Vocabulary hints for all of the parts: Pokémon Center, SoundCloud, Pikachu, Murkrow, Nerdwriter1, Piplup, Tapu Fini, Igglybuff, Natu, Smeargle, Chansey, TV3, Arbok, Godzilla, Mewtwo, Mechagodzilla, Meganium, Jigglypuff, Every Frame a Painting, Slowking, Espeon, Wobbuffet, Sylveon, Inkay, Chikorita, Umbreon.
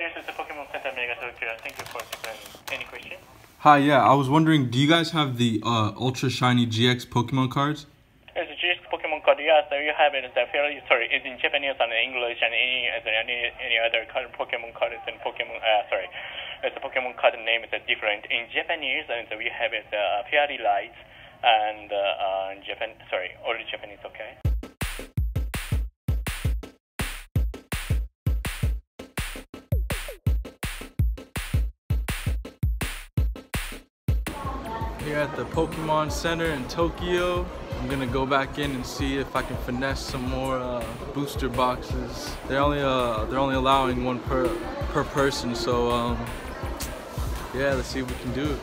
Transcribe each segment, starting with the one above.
this is the Pokemon Center Mega Tokyo. Thank you for taking any question. Hi, yeah, I was wondering, do you guys have the Ultra Shiny GX Pokemon cards? It's a GX Pokemon card, yes, we have it. It's in Japanese and English and any other card, Pokemon cards and Pokemon, the Pokemon card name is different. In Japanese, and we have it, Fairy Lights and all Japanese, okay? Here at the Pokemon Center in Tokyo. I'm gonna go back in and see if I can finesse some more booster boxes. They're only allowing one per person, so yeah, let's see if we can do it.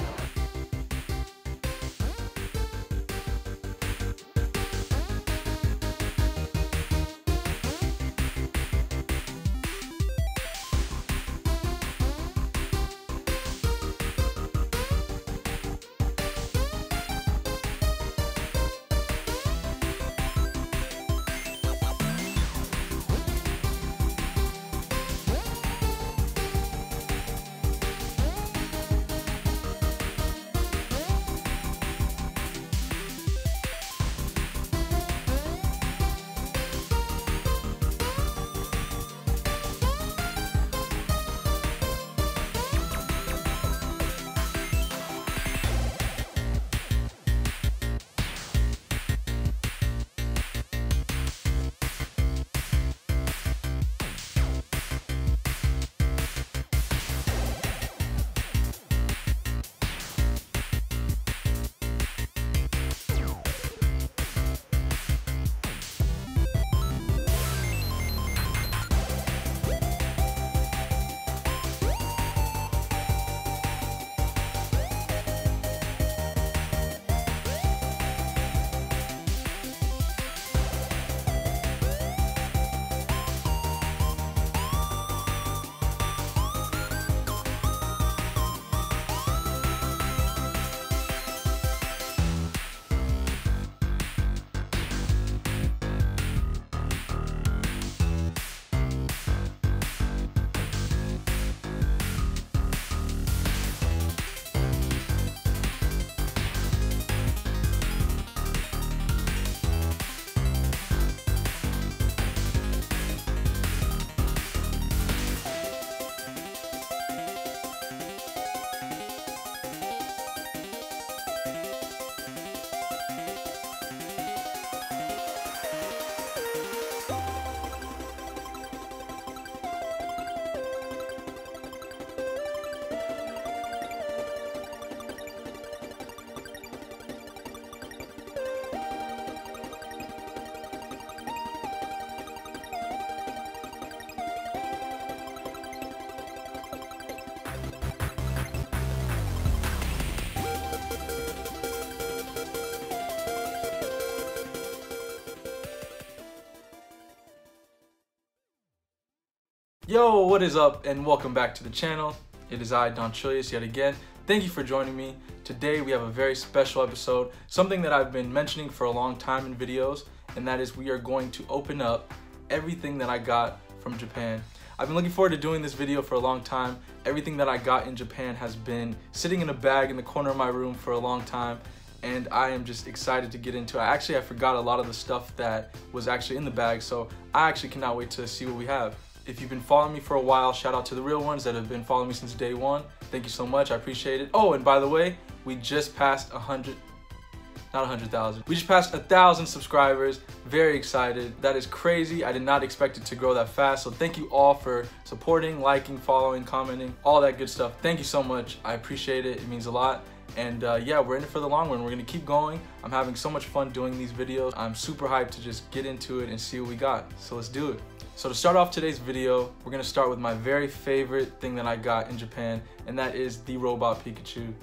Yo, what is up, and welcome back to the channel. It is I, Don Trillius, yet again. Thank you for joining me. Today we have a very special episode, something that I've been mentioning for a long time in videos, and that is we are going to open up everything that I got from Japan. I've been looking forward to doing this video for a long time. Everything that I got in Japan has been sitting in a bag in the corner of my room for a long time, and I am just excited to get into it. Actually, I forgot a lot of the stuff that was actually in the bag, so I actually cannot wait to see what we have. If you've been following me for a while, shout out to the real ones that have been following me since day one. Thank you so much, I appreciate it. Oh, and by the way, we just passed 1,000 subscribers. Very excited. That is crazy. I did not expect it to grow that fast. So thank you all for supporting, liking, following, commenting, all that good stuff. Thank you so much. I appreciate it. It means a lot. And yeah, we're in it for the long run. We're gonna keep going. I'm having so much fun doing these videos. I'm super hyped to just get into it and see what we got. So let's do it. So to start off today's video, we're gonna start with my very favorite thing that I got in Japan, and that is the robot Pikachu.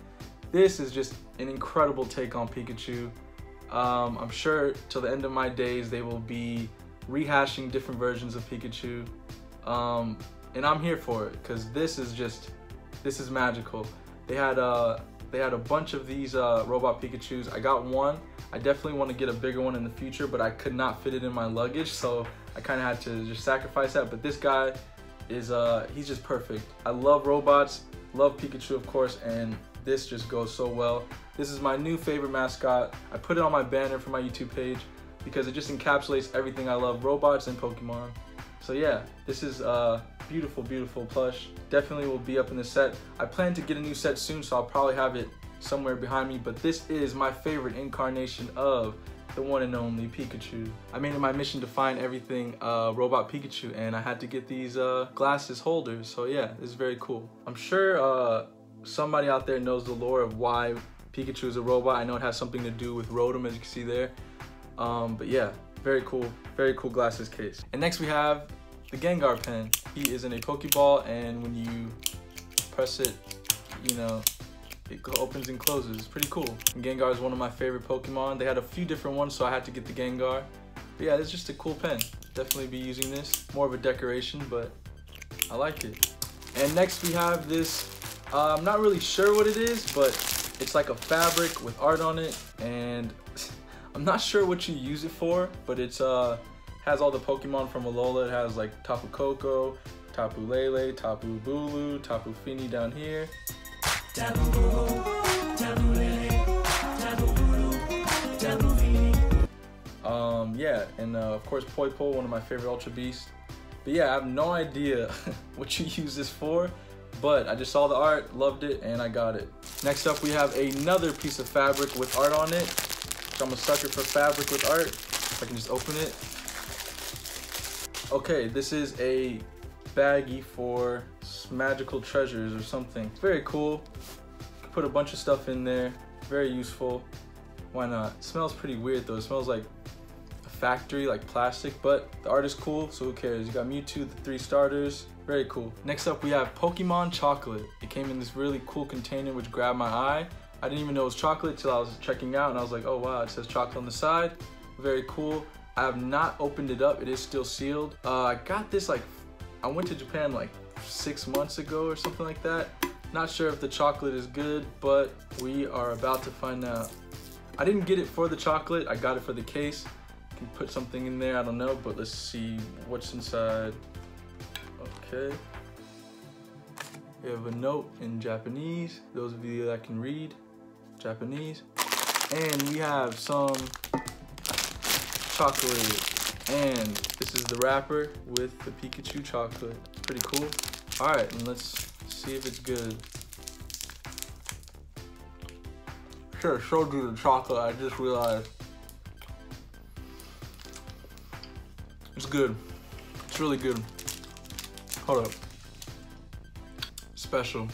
This is just an incredible take on Pikachu. I'm sure till the end of my days, they will be rehashing different versions of Pikachu. And I'm here for it, cause this is magical. They had a bunch of these robot Pikachus. I got one. I definitely want to get a bigger one in the future, but I could not fit it in my luggage, so I kind of had to just sacrifice that. But this guy is he's just perfect. I love robots, love Pikachu of course, and this just goes so well. This is my new favorite mascot. I put it on my banner for my YouTube page because it just encapsulates everything I love, robots and Pokemon. So yeah, this is beautiful, beautiful plush. Definitely will be up in the set. I plan to get a new set soon, so I'll probably have it somewhere behind me, but this is my favorite incarnation of the one and only Pikachu. I made it my mission to find everything robot Pikachu, and I had to get these glasses holders, so yeah, it's very cool. I'm sure somebody out there knows the lore of why Pikachu is a robot. I know it has something to do with Rotom, as you can see there, but yeah, very cool glasses case. And next we have the Gengar pen. He is in a Pokeball, and when you press it, you know, it opens and closes. It's pretty cool. And Gengar is one of my favorite Pokemon. They had a few different ones, so I had to get the Gengar. But yeah, it's just a cool pen. Definitely be using this. More of a decoration, but I like it. And next we have this, I'm not really sure what it is, but it's like a fabric with art on it, and I'm not sure what you use it for, but it's has all the Pokemon from Alola. It has like Tapu Koko, Tapu Lele, Tapu Bulu, Tapu Fini down here. Tapu Koko, Tapu Lele, Tapu Bulu, Tapu Fini. Yeah, and of course Poipole, one of my favorite Ultra Beasts. But yeah, I have no idea what you use this for, but I just saw the art, loved it, and I got it. Next up we have another piece of fabric with art on it. So I'm a sucker for fabric with art. If I can just open it. Okay, this is a baggie for magical treasures or something. It's very cool. You can put a bunch of stuff in there. Very useful. Why not? It smells pretty weird though. It smells like a factory, like plastic, but the art is cool, so who cares? You got Mewtwo, the 3 starters. Very cool. Next up we have Pokemon Chocolate. It came in this really cool container which grabbed my eye. I didn't even know it was chocolate till I was checking out, and I was like, oh wow, it says chocolate on the side. Very cool. I have not opened it up. It is still sealed. I got this like, I went to Japan like 6 months ago or something like that. Not sure if the chocolate is good, but we are about to find out. I didn't get it for the chocolate. I got it for the case. You can put something in there. I don't know, but let's see what's inside. Okay. We have a note in Japanese. Those of you that can read Japanese. And we have some chocolate, and this is the wrapper with the Pikachu chocolate. Pretty cool. All right, and let's see if it's good. Sure, showed you the chocolate. I just realized it's good. It's really good. Hold up. Special.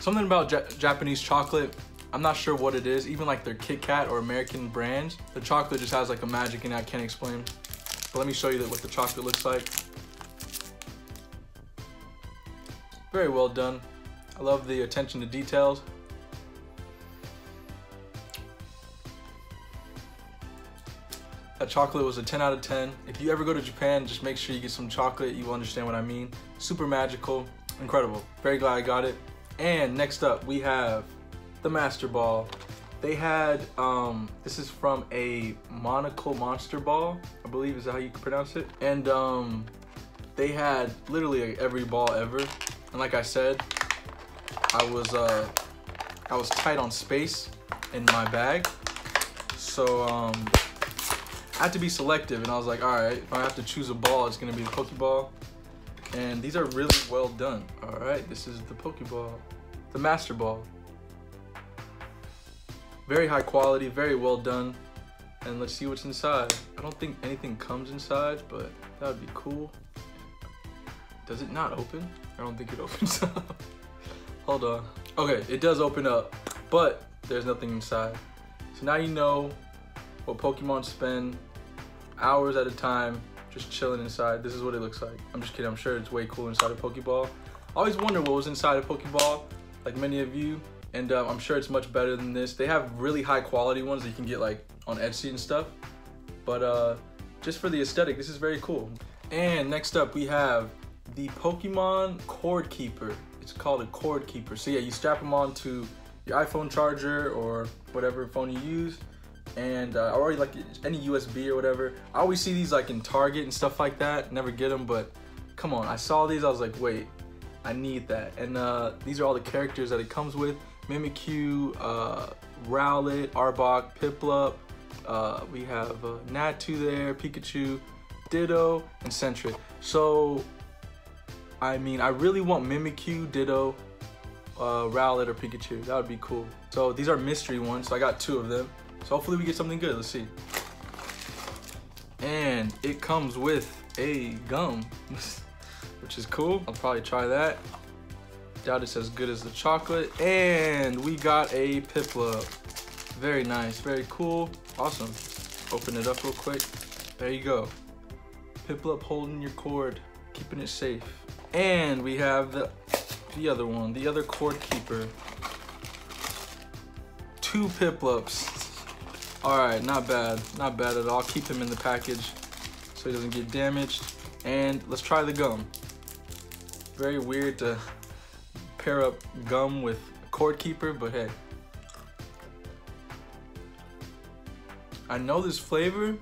Something about Japanese chocolate. I'm not sure what it is, even like their Kit Kat or American brands. The chocolate just has like a magic, and I can't explain. But let me show you what the chocolate looks like. Very well done. I love the attention to details. That chocolate was a 10 out of 10. If you ever go to Japan, just make sure you get some chocolate. You will understand what I mean. Super magical, incredible. Very glad I got it. And next up we have the Master Ball. They had, this is from a Monocle Monster Ball, I believe is how you can pronounce it. And they had literally every ball ever. And like I said, I was tight on space in my bag. So I had to be selective, and I was like, all right, if I have to choose a ball, it's gonna be the Pokeball. And these are really well done. All right, this is the Pokeball, the Master Ball. Very high quality, very well done. And let's see what's inside. I don't think anything comes inside, but that would be cool. Does it not open? I don't think it opens up. Hold on. Okay, it does open up, but there's nothing inside. So now you know what Pokemon spend hours at a time just chilling inside. This is what it looks like. I'm just kidding, I'm sure it's way cool inside a Pokeball. I always wonder what was inside a Pokeball, like many of you. And I'm sure it's much better than this. They have really high quality ones that you can get like on Etsy and stuff. But just for the aesthetic, this is very cool. And next up we have the Pokemon Cord Keeper. It's called a Cord Keeper. So yeah, you strap them on to your iPhone charger or whatever phone you use. And or like any USB or whatever. I always see these like in Target and stuff like that. Never get them, but come on, I saw these, I was like, wait, I need that. And these are all the characters that it comes with. Mimikyu, Rowlet, Arbok, Piplup, we have Natu there, Pikachu, Ditto, and Sentret. So, I mean, I really want Mimikyu, Ditto, Rowlet, or Pikachu. That would be cool. So these are mystery ones, so I got two of them. So hopefully we get something good, let's see. And it comes with a gum, which is cool. I'll probably try that. Doubt it's as good as the chocolate. And we got a Piplup. Very nice, very cool, awesome. Open it up real quick. There you go. Piplup holding your cord, keeping it safe. And we have the other one, the other cord keeper. Two Piplups. All right, not bad, not bad at all. Keep him in the package so he doesn't get damaged. And let's try the gum. Very weird to pair up gum with a cord keeper, but hey. I know this flavor,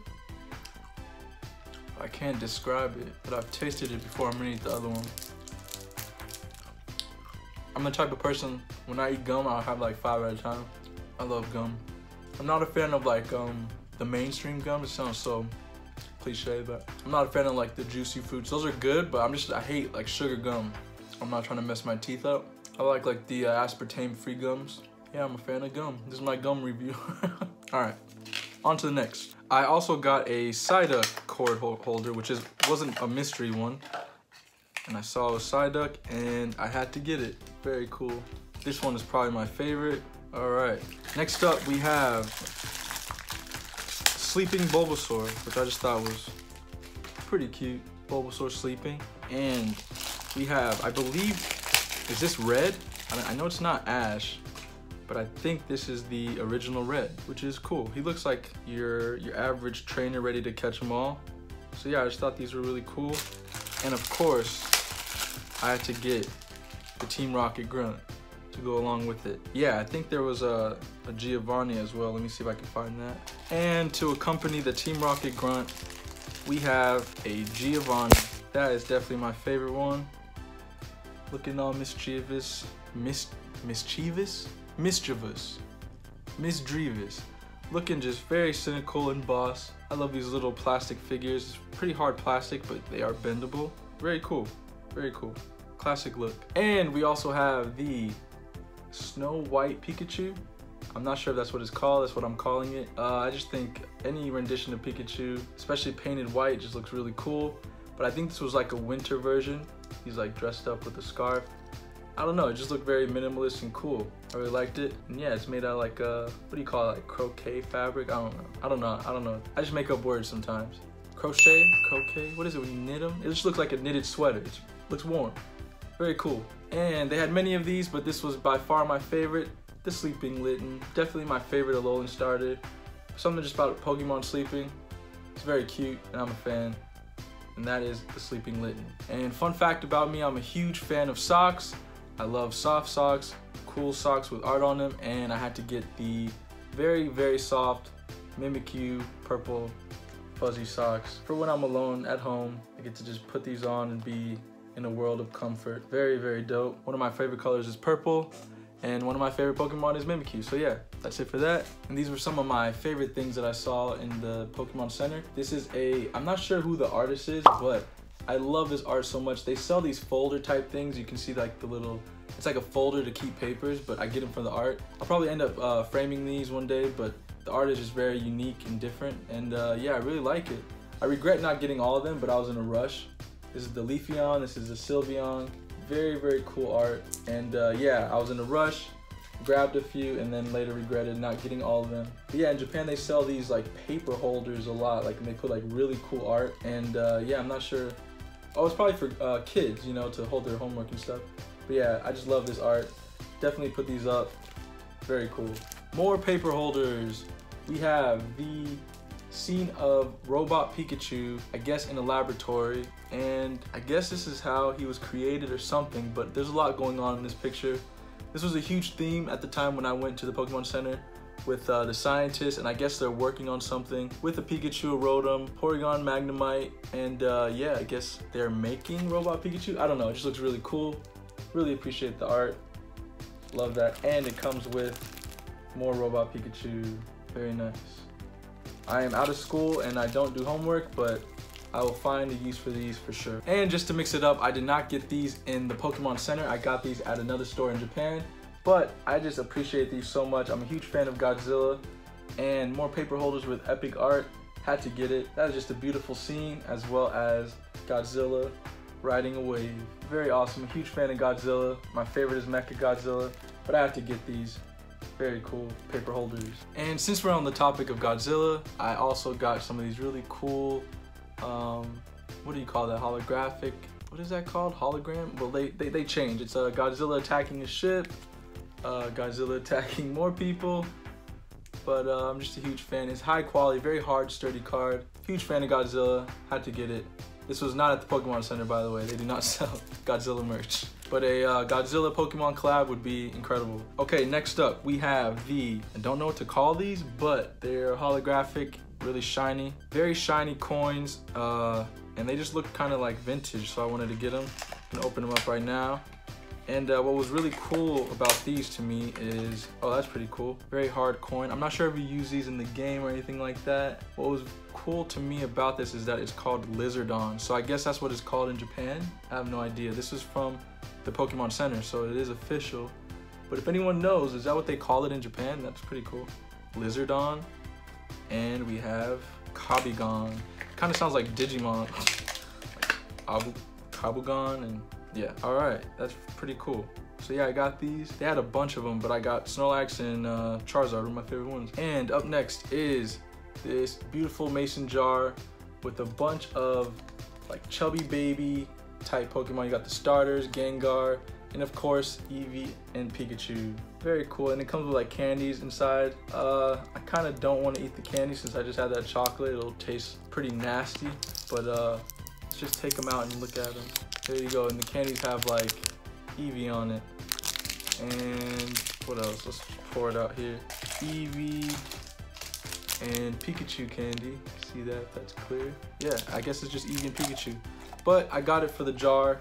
I can't describe it, but I've tasted it before. I'm gonna eat the other one. I'm the type of person, when I eat gum, I'll have like 5 at a time. I love gum. I'm not a fan of like the mainstream gum. It sounds so cliche, but I'm not a fan of like the juicy fruits. Those are good, but I hate like sugar gum. I'm not trying to mess my teeth up. I like the aspartame-free gums. Yeah, I'm a fan of gum. This is my gum review. All right, on to the next. I also got a Psyduck cord holder, which wasn't a mystery one. And I saw a Psyduck and I had to get it. Very cool. This one is probably my favorite. All right, next up we have sleeping Bulbasaur, which I just thought was pretty cute. Bulbasaur sleeping. And we have, I believe, is this red? I know it's not ash, but I think this is the original red, which is cool. He looks like your average trainer ready to catch them all. So yeah, I just thought these were really cool. And of course, I had to get the Team Rocket Grunt to go along with it. Yeah, I think there was a Giovanni as well. Let me see if I can find that. And to accompany the Team Rocket Grunt, we have a Giovanni. That is definitely my favorite one. Looking all mischievous. Mischievous? Mischievous. Misdreavous. Looking just very cynical and boss. I love these little plastic figures. It's pretty hard plastic, but they are bendable. Very cool, very cool. Classic look. And we also have the Snow White Pikachu. I'm not sure if that's what it's called, that's what I'm calling it. I just think any rendition of Pikachu, especially painted white, just looks really cool. But I think this was like a winter version. He's like dressed up with a scarf. I don't know, it just looked very minimalist and cool. I really liked it. And yeah, it's made out of like what do you call it, like croquet fabric? I don't know. I just make up words sometimes. Croquet, what is it when you knit them? It just looks like a knitted sweater. It looks warm, very cool. And they had many of these, but this was by far my favorite, the sleeping Litten. Definitely my favorite Alolan starter. Something just about Pokemon sleeping. It's very cute and I'm a fan. And that is the sleeping Litten. And fun fact about me, I'm a huge fan of socks. I love soft socks, cool socks with art on them, and I had to get the very, very soft Mimikyu purple fuzzy socks. For when I'm alone at home, I get to just put these on and be in a world of comfort. Very, very dope. One of my favorite colors is purple, and one of my favorite Pokemon is Mimikyu. So yeah, that's it for that. And these were some of my favorite things that I saw in the Pokemon Center. This is I'm not sure who the artist is, but I love this art so much. They sell these folder type things. You can see like the little, it's like a folder to keep papers, but I get them from the art. I'll probably end up framing these one day, but the art is just very unique and different. And yeah, I really like it. I regret not getting all of them, but I was in a rush. This is the Leafeon, this is the Sylveon. Very, very cool art. And yeah, I was in a rush, grabbed a few, and then later regretted not getting all of them. But yeah, in Japan they sell these like paper holders a lot, like, and they put like really cool art. And yeah, I'm not sure. Oh, it's probably for kids, you know, to hold their homework and stuff. But yeah, I just love this art. Definitely put these up. Very cool. More paper holders. We have the scene of Robot Pikachu, I guess in a laboratory. And I guess this is how he was created or something, but there's a lot going on in this picture. This was a huge theme at the time when I went to the Pokemon Center. with the scientists, and I guess they're working on something with the Pikachu, Rotom, Porygon, Magnemite, and yeah, I guess they're making Robot Pikachu. I don't know, it just looks really cool. Really appreciate the art, love that. And it comes with more Robot Pikachu, very nice. I am out of school and I don't do homework, but I will find a use for these for sure. And just to mix it up, I did not get these in the Pokemon Center. I got these at another store in Japan, but I just appreciate these so much. I'm a huge fan of Godzilla, and more paper holders with epic art. Had to get it. That is just a beautiful scene, as well as Godzilla riding a wave. Very awesome, huge fan of Godzilla. My favorite is Mechagodzilla, but I have to get these. Very cool paper holders. And since we're on the topic of Godzilla, I also got some of these really cool, what do you call that, holographic, what is that called, hologram? Well, they change. It's Godzilla attacking a ship, Godzilla attacking more people, but I'm just a huge fan. It's high quality, very hard, sturdy card. Huge fan of Godzilla, had to get it. This was not at the Pokemon Center, by the way. They do not sell Godzilla merch. But a Godzilla Pokemon collab would be incredible. Okay, next up, we have the, I don't know what to call these, but they're holographic, really shiny. Very shiny coins, and they just look kind of like vintage, so I wanted to get them. I'm gonna open them up right now. And what was really cool about these to me is, oh, that's pretty cool. Very hard coin. I'm not sure if you use these in the game or anything like that. What was cool to me about this is that it's called Lizardon. So I guess that's what it's called in Japan. I have no idea. This is from the Pokemon Center, so it is official. But if anyone knows, is that what they call it in Japan? That's pretty cool. Lizardon. And we have Kabugon. Kind of sounds like Digimon. Like Kabugon and... yeah, all right, that's pretty cool. So yeah, I got these. They had a bunch of them, but I got Snorlax and Charizard were my favorite ones. And up next is this beautiful mason jar with a bunch of like chubby baby type Pokemon. You got the starters, Gengar, and of course, Eevee and Pikachu. Very cool, and it comes with like candies inside. I kind of don't want to eat the candy since I just had that chocolate. It'll taste pretty nasty, but let's just take them out and look at them. There you go, and the candies have like Eevee on it. And what else? Let's pour it out here. Eevee and Pikachu candy. See that? That's clear. Yeah, I guess it's just Eevee and Pikachu. But I got it for the jar.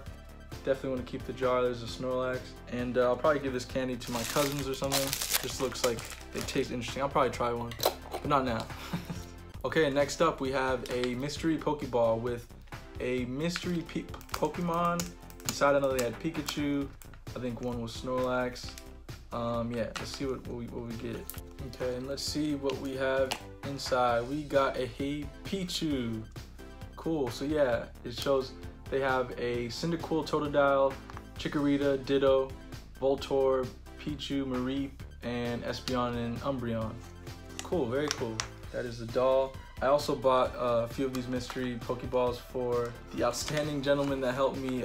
Definitely want to keep the jar. There's a Snorlax. And I'll probably give this candy to my cousins or something. This looks like they taste interesting. I'll probably try one, but not now. Okay, next up we have a mystery Pokeball with a mystery Pokemon. Inside, I know they had Pikachu. I think one was Snorlax. Yeah, let's see what we get. Okay, and let's see what we have inside. We got a Pichu. Cool, so yeah, it shows they have a Cyndaquil, Totodile, Chikorita, Ditto, Voltorb, Pichu, Mareep, and Espeon and Umbreon. Cool, very cool. That is the doll. I also bought a few of these mystery Pokeballs for the outstanding gentleman that helped me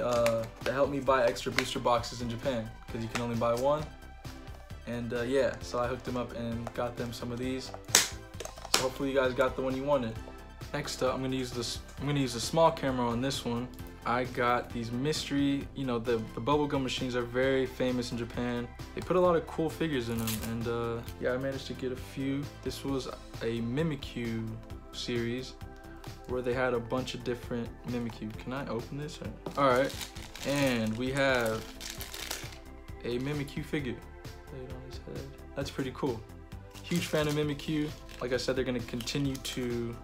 buy extra booster boxes in Japan, because you can only buy one. And yeah, so I hooked him up and got them some of these. So hopefully you guys got the one you wanted. Next up, I'm gonna use the small camera on this one. I got these mystery, you know, the bubblegum machines are very famous in Japan. They put a lot of cool figures in them, and yeah, I managed to get a few. This was a Mimikyu series where they had a bunch of different Mimikyu. Can I open this? Or... all right, and we have a Mimikyu figure laid on his head. That's pretty cool. Huge fan of Mimikyu. Like I said, they're gonna continue to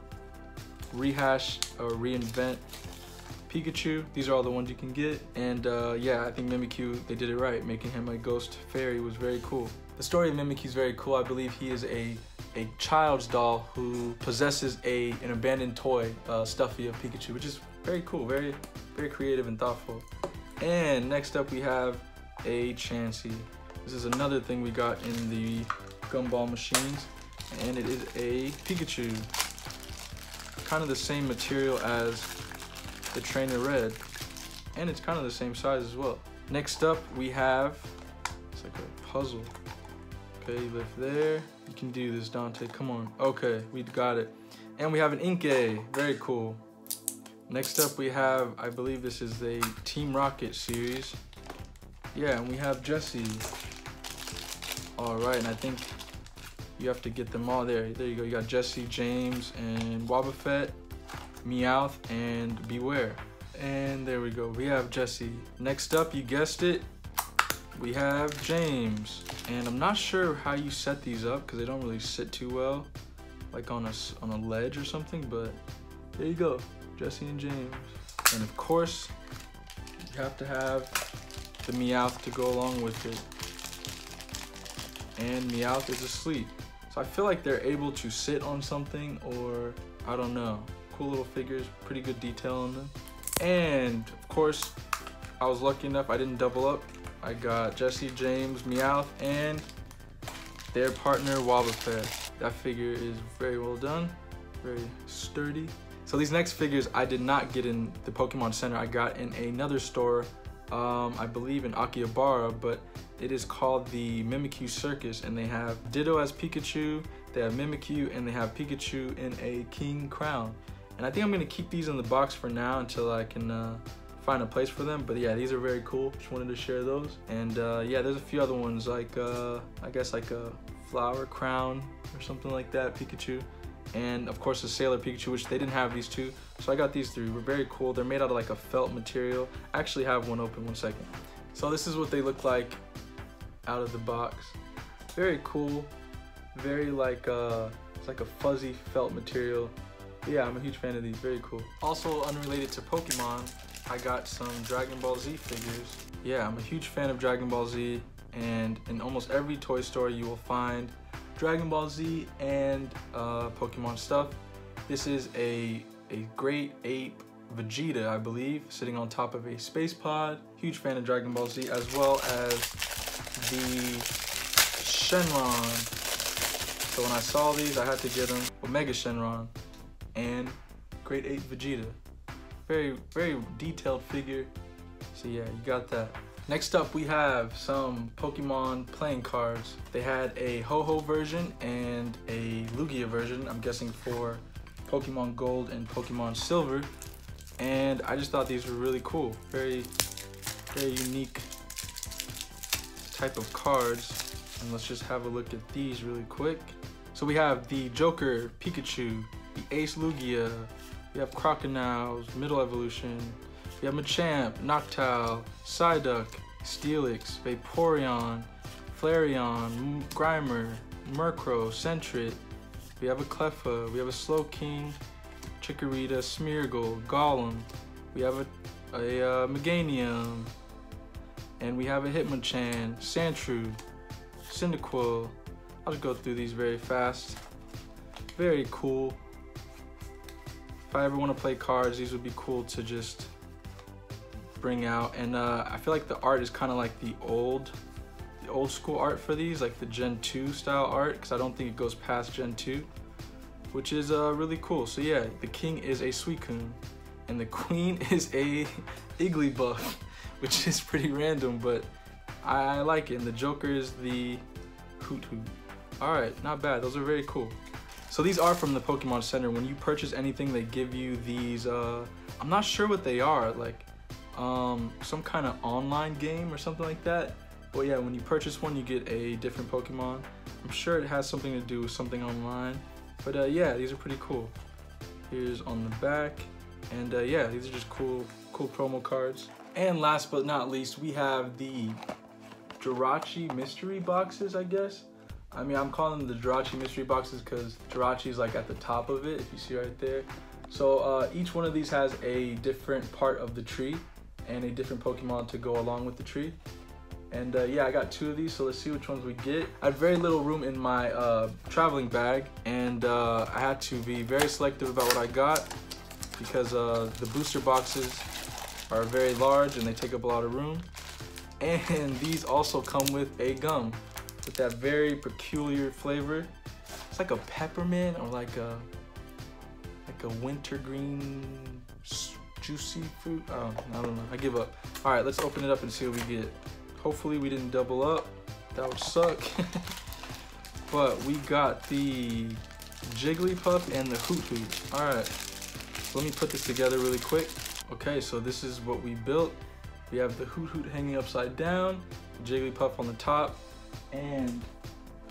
rehash or reinvent Pikachu. These are all the ones you can get. And yeah, I think Mimikyu, they did it right. Making him a ghost fairy was very cool. The story of Mimikyu is very cool. I believe he is a child's doll who possesses an abandoned toy, stuffy of Pikachu, which is very cool, very, very creative and thoughtful. And next up we have a Chansey. This is another thing we got in the gumball machines, and it is a Pikachu. Kind of the same material as the Trainer Red, and it's kind of the same size as well. Next up we have, it's like a puzzle. Okay, you lift there. You can do this, Donte, come on. Okay, we got it. And we have an Inkay, very cool. Next up we have, I believe this is the Team Rocket series. Yeah, and we have Jessie. All right, and I think You have to get them all there. There you go. You got Jessie, James, and Wobbuffet, Meowth, and Beware. And there we go. We have Jessie. Next up, you guessed it, we have James. And I'm not sure how you set these up because they don't really sit too well, like on a ledge or something. But there you go, Jessie and James. And of course, you have to have the Meowth to go along with it. And Meowth is asleep. So I feel like they're able to sit on something, or I don't know. Cool little figures, pretty good detail on them. And of course, I was lucky enough, I didn't double up. I got Jessie, James, Meowth, and their partner, Wobbuffet. That figure is very well done, very sturdy. So these next figures I did not get in the Pokemon Center. I got in another store, I believe in Akihabara, but it is called the Mimikyu Circus, and they have Ditto as Pikachu, they have Mimikyu, and they have Pikachu in a king crown. And I think I'm gonna keep these in the box for now until I can find a place for them. But yeah, these are very cool. Just wanted to share those. And yeah, there's a few other ones like, I guess like a flower crown or something like that, Pikachu. And of course the Sailor Pikachu, which they didn't have these two. So I got these three, were very cool. They're made out of like a felt material. I actually have one open, one second. So this is what they look like out of the box. Very cool, very like, it's like a fuzzy felt material. Yeah, I'm a huge fan of these, very cool. Also unrelated to Pokemon, I got some Dragon Ball Z figures. Yeah, I'm a huge fan of Dragon Ball Z, and in almost every toy store you will find Dragon Ball Z and Pokemon stuff. This is a great ape Vegeta, I believe, sitting on top of a space pod. Huge fan of Dragon Ball Z, as well as the Shenron. So when I saw these, I had to get them. Omega Shenron and Great Ape Vegeta. Very, very detailed figure. So yeah, you got that. Next up, we have some Pokemon playing cards. They had a Ho-Ho version and a Lugia version, I'm guessing for Pokemon Gold and Pokemon Silver. And I just thought these were really cool. Very, very unique type of cards. And let's just have a look at these really quick. So we have the Joker Pikachu, the Ace Lugia, we have Crocodile's Middle Evolution, we have Machamp, Noctowl, Psyduck, Steelix, Vaporeon, Flareon, Grimer, Murkrow, Sentret, we have a Cleffa, we have a Slowking, Chikorita, Smeargle, Golem, we have a Meganium, and we have a Hitmonchan, Sandshrew, Cyndaquil. I'll just go through these very fast. Very cool. If I ever want to play cards, these would be cool to just bring out. And I feel like the art is kind of like the old school art for these, like the Gen 2 style art, because I don't think it goes past Gen 2, which is really cool. So yeah, the king is a Suicune, and the queen is a Igglybuff, which is pretty random, but I like it. And the Joker is the Hoot Hoot. All right, not bad. Those are very cool. So these are from the Pokemon Center. When you purchase anything, they give you these, I'm not sure what they are, like some kind of online game or something like that. But yeah, when you purchase one, you get a different Pokemon. I'm sure it has something to do with something online. But yeah, these are pretty cool. Here's on the back. And yeah, these are just cool promo cards. And last but not least, we have the Jirachi mystery boxes, I guess. I mean, I'm calling them the Jirachi mystery boxes because Jirachi is like at the top of it, if you see right there. So each one of these has a different part of the tree and a different Pokemon to go along with the tree. And yeah, I got two of these, so let's see which ones we get. I had very little room in my traveling bag, and I had to be very selective about what I got because the booster boxes are very large and they take up a lot of room. And these also come with a gum, with that very peculiar flavor. It's like a peppermint or like a wintergreen juicy fruit. Oh, I don't know, I give up. All right, let's open it up and see what we get. Hopefully we didn't double up. That would suck. But we got the Jigglypuff and the Hoot Hoot. All right, let me put this together really quick. Okay, so this is what we built. We have the Hoot Hoot hanging upside down, Jigglypuff on the top, and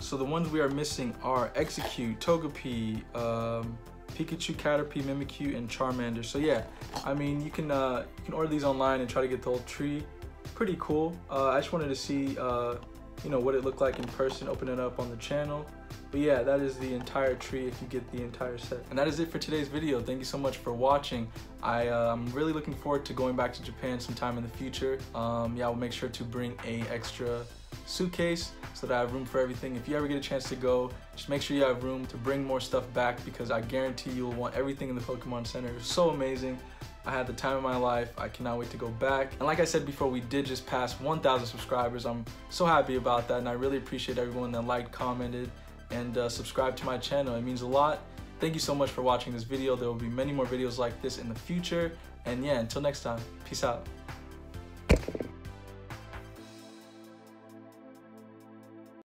So the ones we are missing are Execute, Togepi, Pikachu, Caterpie, Mimikyu, and Charmander. So yeah, I mean, you can order these online and try to get the whole tree. Pretty cool. I just wanted to see, you know, what it looked like in person, open it up on the channel. But yeah, that is the entire tree if you get the entire set. And that is it for today's video. Thank you so much for watching. I'm really looking forward to going back to Japan sometime in the future. Yeah, I will make sure to bring a extra suitcase so that I have room for everything. If you ever get a chance to go, just make sure you have room to bring more stuff back, because I guarantee you'll want everything in the Pokemon Center. It's so amazing. I had the time of my life. I cannot wait to go back. And like I said before, we did just pass 1,000 subscribers. I'm so happy about that, and I really appreciate everyone that liked, commented, and subscribed to my channel. It means a lot. Thank you so much for watching this video. There will be many more videos like this in the future. And yeah, until next time, peace out.